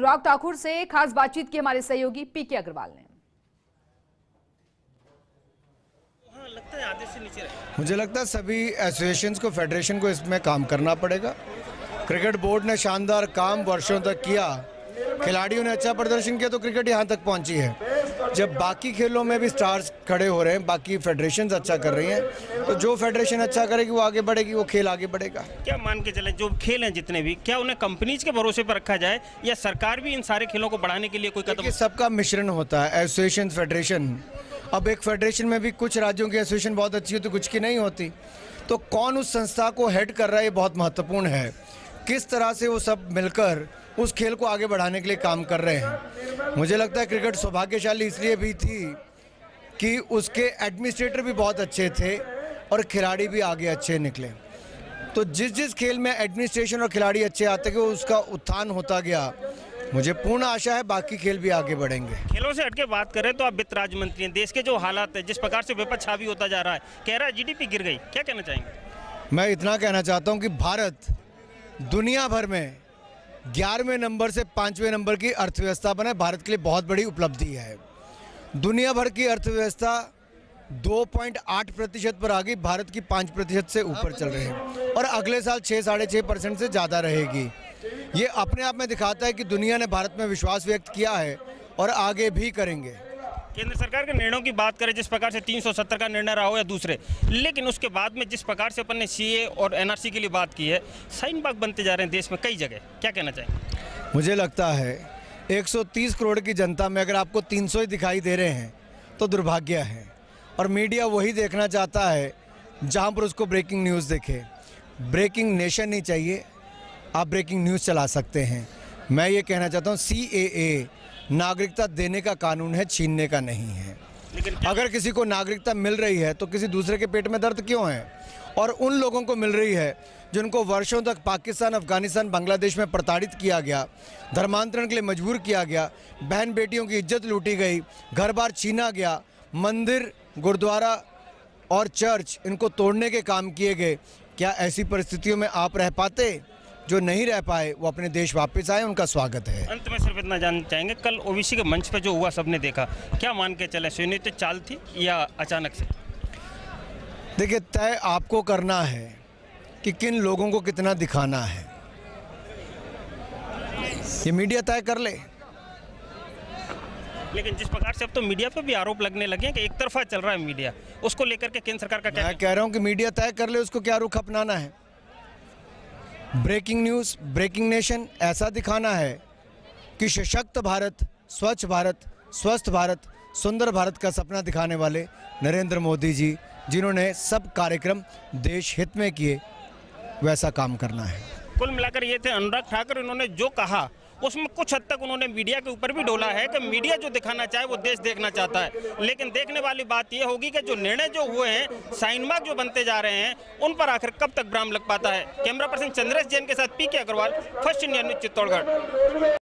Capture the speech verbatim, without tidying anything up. अनुराग ठाकुर से खास बातचीत की हमारे सहयोगी पीके अग्रवाल ने। लगता है आधे से नीचे रहे। मुझे लगता है सभी एसोसिएशंस को, फेडरेशन को इसमें काम करना पड़ेगा। क्रिकेट बोर्ड ने शानदार काम वर्षों तक किया, खिलाड़ियों ने अच्छा प्रदर्शन किया तो क्रिकेट यहाँ तक पहुँची है। जब बाकी खेलों में भी स्टार्स खड़े हो रहे हैं, बाकी फेडरेशंस अच्छा कर रही हैं, तो जो फेडरेशन अच्छा करेगी वो आगे बढ़ेगी, वो खेल आगे बढ़ेगा। क्या मान के चले जो खेल हैं जितने भी, क्या उन्हें कंपनीज के भरोसे पर रखा जाए या सरकार भी इन सारे खेलों को बढ़ाने के लिए कोई कदम? सबका मिश्रण होता है, एसोसिएशन, फेडरेशन। अब एक फेडरेशन में भी कुछ राज्यों की एसोसिएशन बहुत अच्छी होती, कुछ की नहीं होती, तो कौन उस संस्था को हेड कर रहा है ये बहुत महत्वपूर्ण है। किस तरह से वो सब मिलकर उस खेल को आगे बढ़ाने के लिए काम कर रहे हैं। मुझे लगता है क्रिकेट सौभाग्यशाली इसलिए भी थी कि उसके एडमिनिस्ट्रेटर भी बहुत अच्छे थे और खिलाड़ी भी आगे अच्छे निकले। तो जिस जिस खेल में एडमिनिस्ट्रेशन और खिलाड़ी अच्छे आते गए उसका उत्थान होता गया। मुझे पूर्ण आशा है बाकी खेल भी आगे बढ़ेंगे। खेलों से हटके बात करें तो आप वित्त राज्य मंत्री हैं, देश के जो हालात है, जिस प्रकार से विपक्ष हावी होता जा रहा है, कह रहा है जीडीपी गिर गई, क्या कहना चाहेंगे? मैं इतना कहना चाहता हूं कि भारत दुनिया भर में ग्यारहवें नंबर से पाँचवें नंबर की अर्थव्यवस्था बना है। भारत के लिए बहुत बड़ी उपलब्धि है। दुनिया भर की अर्थव्यवस्था दो पॉइंट आठ प्रतिशत पर आ गई, भारत की पाँच प्रतिशत से ऊपर चल रही है और अगले साल छः साढ़े छः परसेंट से ज़्यादा रहेगी। ये अपने आप में दिखाता है कि दुनिया ने भारत में विश्वास व्यक्त किया है और आगे भी करेंगे। केंद्र सरकार के निर्णयों की बात करें, जिस प्रकार से तीन सौ सत्तर का निर्णय रहा हो या दूसरे, लेकिन उसके बाद में जिस प्रकार से अपन ने सीए और एनआरसी के लिए बात की है, साइन बाग बनते जा रहे हैं देश में कई जगह, क्या कहना चाहिए? मुझे लगता है एक सौ तीस करोड़ की जनता में अगर आपको तीन सौ ही दिखाई दे रहे हैं तो दुर्भाग्य है। और मीडिया वही देखना चाहता है जहाँ पर उसको ब्रेकिंग न्यूज़ देखे। ब्रेकिंग नेशन नहीं चाहिए, आप ब्रेकिंग न्यूज़ चला सकते हैं। मैं ये कहना चाहता हूँ सी ए ए नागरिकता देने का कानून है, छीनने का नहीं है। लेकिन अगर किसी को नागरिकता मिल रही है तो किसी दूसरे के पेट में दर्द क्यों है? और उन लोगों को मिल रही है जिनको वर्षों तक पाकिस्तान, अफगानिस्तान, बांग्लादेश में प्रताड़ित किया गया, धर्मांतरण के लिए मजबूर किया गया, बहन बेटियों की इज्जत लूटी गई, घर बार छीना गया, मंदिर, गुरुद्वारा और चर्च इनको तोड़ने के काम किए गए। क्या ऐसी परिस्थितियों में आप रह पाते? जो नहीं रह पाए वो अपने देश वापस आए, उनका स्वागत है। अंत में सिर्फ इतना जानना चाहेंगे, कल ओबीसी के मंच पे जो हुआ सबने देखा, क्या मान के चले, सुनिश्चित तो चाल थी या अचानक से? देखिए, तय आपको करना है कि किन लोगों को कितना दिखाना है, ये मीडिया तय कर ले। लेकिन जिस प्रकार से अब तो मीडिया पे भी आरोप लगने लगे हैं कि एक तरफा चल रहा है मीडिया, उसको लेकर के केंद्र सरकार का क्या? मैं कह रहा हूँ कि मीडिया तय कर ले उसको क्या रुख अपनाना है। ब्रेकिंग न्यूज़, ब्रेकिंग नेशन ऐसा दिखाना है कि सशक्त भारत, स्वच्छ भारत, स्वस्थ भारत, सुंदर भारत का सपना दिखाने वाले नरेंद्र मोदी जी, जिन्होंने सब कार्यक्रम देश हित में किए, वैसा काम करना है। कुल मिलाकर ये थे अनुराग ठाकुर। इन्होंने जो कहा उसमें कुछ हद तक उन्होंने मीडिया के ऊपर भी डोला है कि मीडिया जो दिखाना चाहे वो देश देखना चाहता है, लेकिन देखने वाली बात ये होगी कि जो निर्णय जो हुए हैं, साइनमार्क जो बनते जा रहे हैं, उन पर आखिर कब तक विराम लग पाता है। कैमरा पर्सन चंद्रेश जैन के साथ पीके Agarwal, first India news, Chittorgarh.